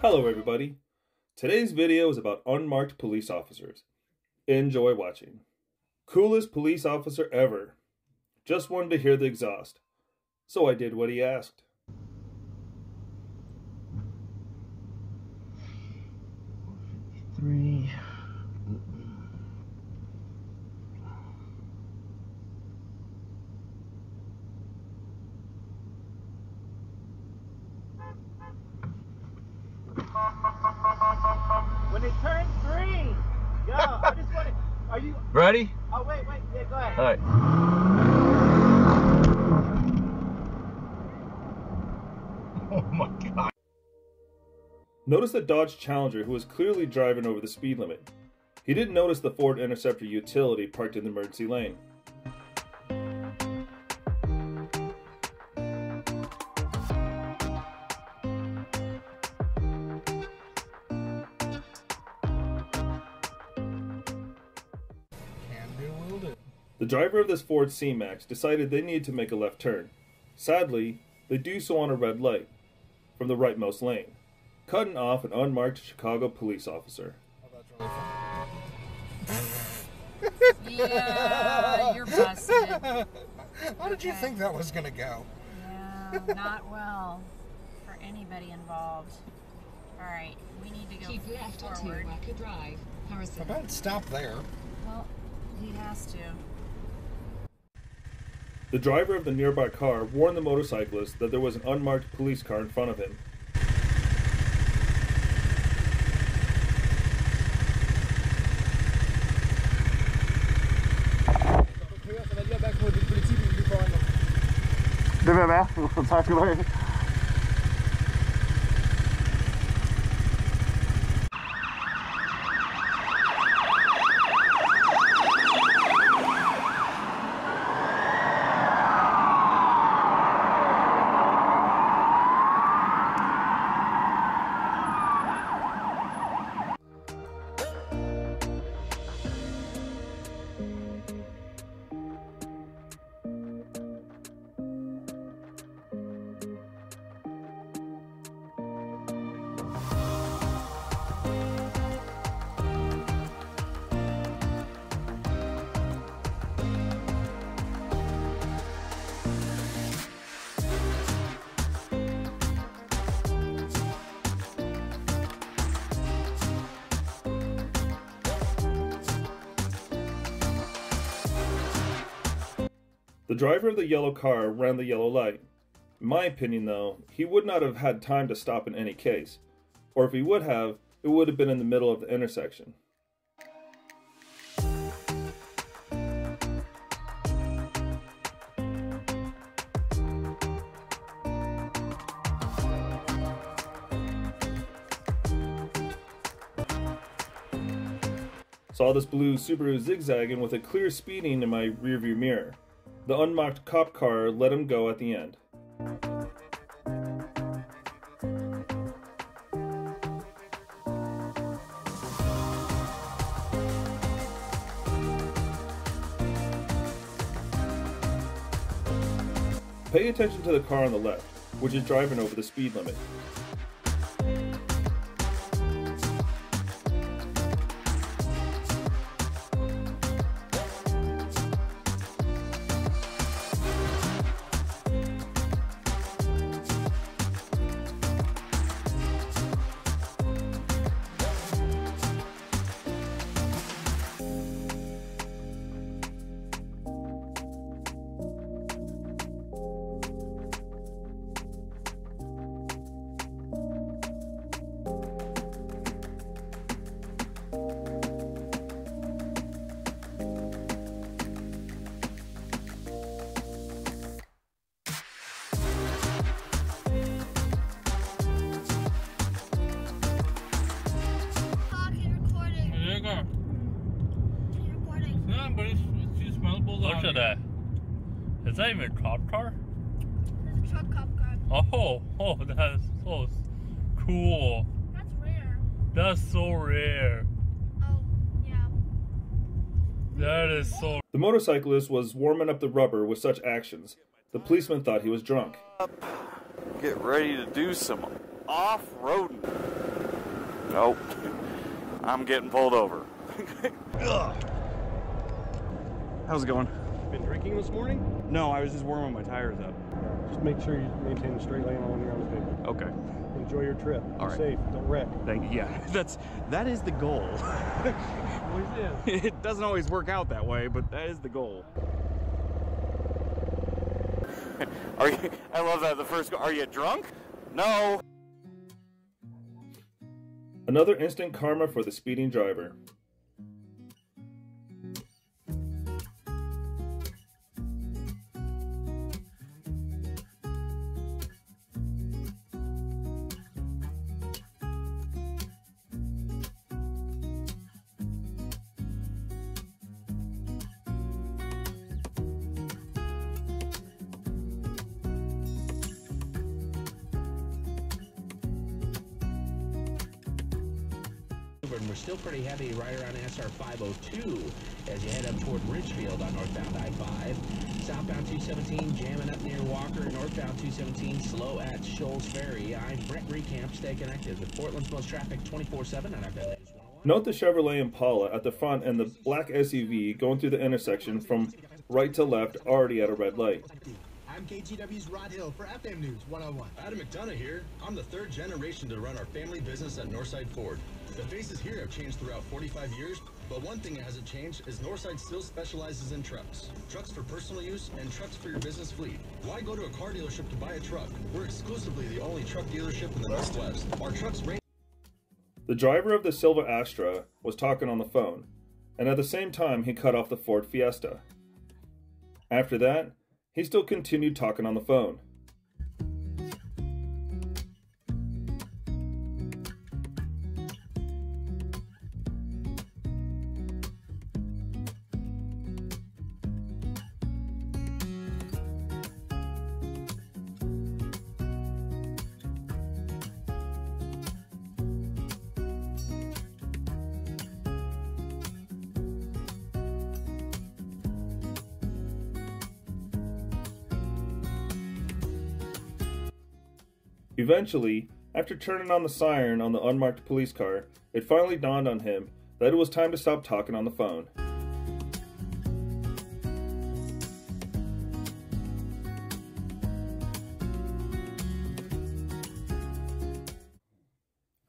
Hello everybody. Today's video is about unmarked police officers. Enjoy watching. Coolest police officer ever. Just wanted to hear the exhaust. So I did what he asked. Three. When it turns three, yo, I just want to, are you ready? Oh, wait, yeah, go ahead. All right. Oh my God. Notice the Dodge Challenger, who was clearly driving over the speed limit. He didn't notice the Ford Interceptor utility parked in the emergency lane. The driver of this Ford C-Max decided they needed to make a left turn. Sadly, they do so on a red light from the rightmost lane, cutting off an unmarked Chicago police officer. Yeah, you're busted. How did you think that was going to go? No, not well for anybody involved. All right, we need to go keep left onto Walker Drive, Harrison. Well, don't stop there. Well, he has to. The driver of the nearby car warned the motorcyclist that there was an unmarked police car in front of him. The driver of the yellow car ran the yellow light. In my opinion though, he would not have had time to stop in any case, or if he would have, it would have been in the middle of the intersection. Saw this blue Subaru zigzagging with a clear speeding in my rearview mirror. The unmarked cop car let him go at the end. Pay attention to the car on the left, which is driving over the speed limit. Look at that. Is that even a cop car? There's a truck cop car. Oh, that's so cool. That's rare. That's so rare. Oh, yeah. That is so rare. The motorcyclist was warming up the rubber with such actions. The policeman thought he was drunk. Get ready to do some off-roading. Nope. I'm getting pulled over. How's it going? Been drinking this morning? No, I was just warming my tires up. Just make sure you maintain the straight lane along your own vehicle. Okay. Enjoy your trip. All right. Be safe. Don't wreck. Thank you. Yeah, that is the goal. It doesn't always work out that way, but that is the goal. Are you? I love that. The first. Are you drunk? No. Another instant karma for the speeding driver. And we're still pretty heavy right around SR 502 as you head up toward Ridgefield on northbound I-5. Southbound 217 jamming up near Walker, northbound 217 slow at Shoals Ferry. I'm Brett Recamp. Stay connected with Portland's most traffic 24/7 on FM News 101. Note the Chevrolet Impala at the front and the black SUV going through the intersection from right to left, already at a red light. I'm KGW's Rod Hill for FM News 101. Adam McDonough here. I'm the third generation to run our family business at Northside Ford. The faces here have changed throughout 45 years, but one thing that hasn't changed is Northside still specializes in trucks. Trucks for personal use and trucks for your business fleet. Why go to a car dealership to buy a truck? We're exclusively the only truck dealership in the Northwest. Our trucks range. The driver of the Silver Astra was talking on the phone, and at the same time he cut off the Ford Fiesta. After that, he still continued talking on the phone. Eventually, after turning on the siren on the unmarked police car, it finally dawned on him that it was time to stop talking on the phone.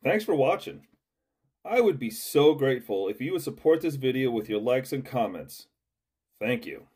Thanks for watching. I would be so grateful if you would support this video with your likes and comments. Thank you.